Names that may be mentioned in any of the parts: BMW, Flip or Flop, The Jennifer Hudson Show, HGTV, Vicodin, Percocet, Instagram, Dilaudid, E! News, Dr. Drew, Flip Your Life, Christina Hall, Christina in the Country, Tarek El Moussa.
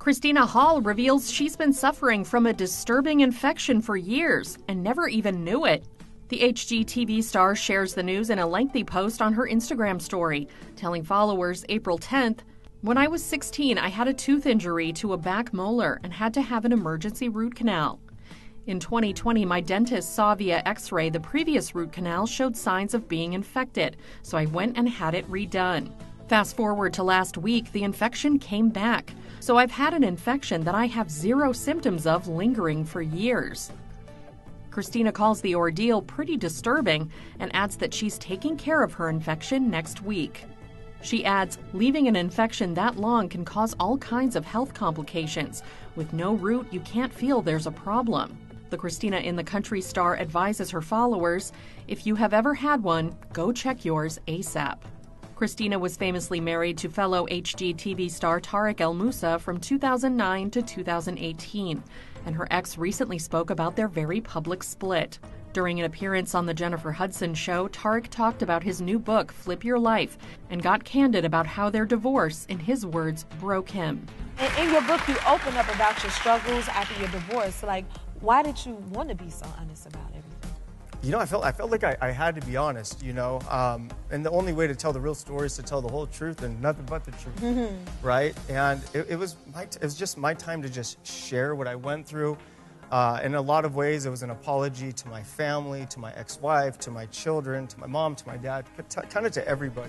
Christina Hall reveals she's been suffering from a disturbing infection for years and never even knew it. The HGTV star shares the news in a lengthy post on her Instagram story, telling followers April 10th, "When I was 16, I had a tooth injury to a back molar and had to have an emergency root canal. In 2020, my dentist saw via x-ray the previous root canal showed signs of being infected, so I went and had it redone. Fast forward to last week, the infection came back. So I've had an infection that I have zero symptoms of lingering for years." Christina calls the ordeal pretty disturbing and adds that she's taking care of her infection next week. She adds, "Leaving an infection that long can cause all kinds of health complications. With no root, you can't feel there's a problem." The Christina in the Country star advises her followers, "If you have ever had one, go check yours ASAP." Christina was famously married to fellow HGTV star Tarek El Moussa from 2009 to 2018, and her ex recently spoke about their very public split. During an appearance on The Jennifer Hudson Show, Tarek talked about his new book, Flip Your Life, and got candid about how their divorce, in his words, broke him. In your book, you open up about your struggles after your divorce. Like, why did you want to be so honest about everything? You know, I felt like I had to be honest, you know, and the only way to tell the real story is to tell the whole truth and nothing but the truth, right? And it was just my time to just share what I went through. In a lot of ways, it was an apology to my family, to my ex-wife, to my children, to my mom, to my dad, kind of to everybody.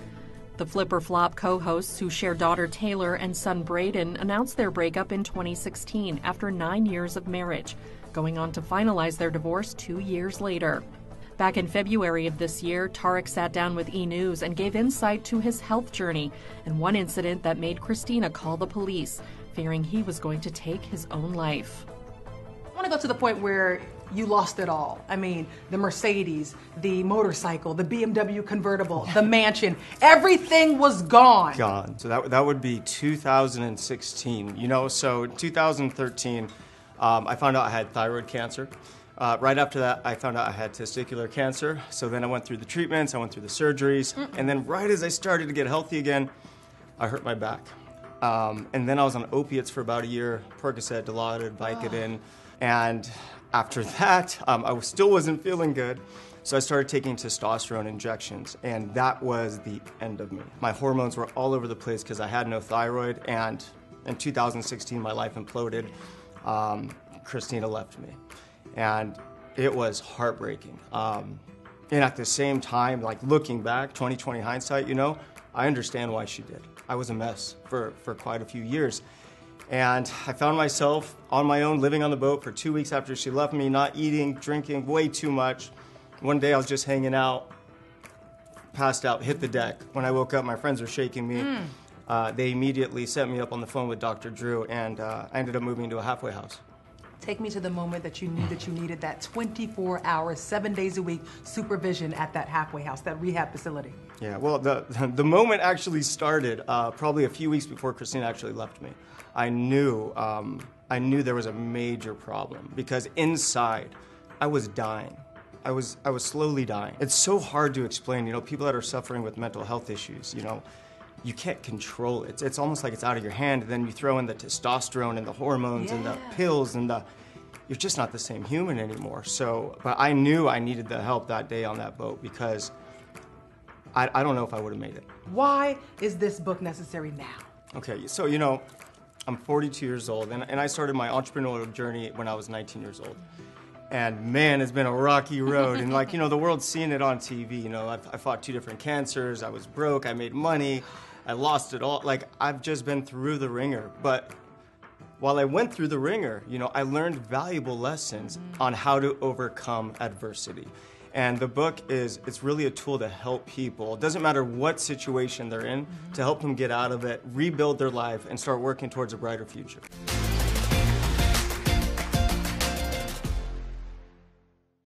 The Flip or Flop co-hosts, who share daughter Taylor and son Braden, announced their breakup in 2016 after 9 years of marriage, going on to finalize their divorce 2 years later. Back in February of this year, Tarek sat down with E! News and gave insight to his health journey and one incident that made Christina call the police, fearing he was going to take his own life. I want to go to the point where you lost it all. I mean, the Mercedes, the motorcycle, the BMW convertible, the mansion, everything was gone. Gone. So that would be 2016, you know, so in 2013, I found out I had thyroid cancer. Right after that, I found out I had testicular cancer. So then I went through the treatments, I went through the surgeries, and then right as I started to get healthy again, I hurt my back. And then I was on opiates for about a year, Percocet, Dilaudid, Vicodin. And after that, I still wasn't feeling good. So I started taking testosterone injections, and that was the end of me. My hormones were all over the place because I had no thyroid, and in 2016, my life imploded. Christina left me, and it was heartbreaking. And at the same time, like looking back, 20/20 hindsight, you know, I understand why she did. I was a mess for quite a few years. And I found myself on my own, living on the boat for 2 weeks after she left me, not eating, drinking way too much. One day I was just hanging out, passed out, hit the deck. When I woke up, my friends were shaking me. They immediately set me up on the phone with Dr. Drew, and I ended up moving into a halfway house. Take me to the moment that you knew that you needed that 24 hours, 7 days a week supervision at that halfway house, that rehab facility. Yeah, well, the moment actually started probably a few weeks before Christina actually left me. I knew there was a major problem because inside I was dying. I was slowly dying. It's so hard to explain, you know, people that are suffering with mental health issues, you know. You can't control it. It's almost like it's out of your hand, and then you throw in the testosterone and the hormones and the pills and you're just not the same human anymore. So, but I knew I needed the help that day on that boat because I don't know if I would have made it. Why is this book necessary now? Okay, so you know, I'm 42 years old, and I started my entrepreneurial journey when I was 19 years old. And man, it's been a rocky road. And like, you know, the world's seen it on TV. You know, I fought 2 different cancers, I was broke, I made money. I lost it all. Like, I've just been through the ringer. But while I went through the ringer, you know, I learned valuable lessons on how to overcome adversity. And the book is, it's really a tool to help people. It doesn't matter what situation they're in, to help them get out of it, rebuild their life, and start working towards a brighter future.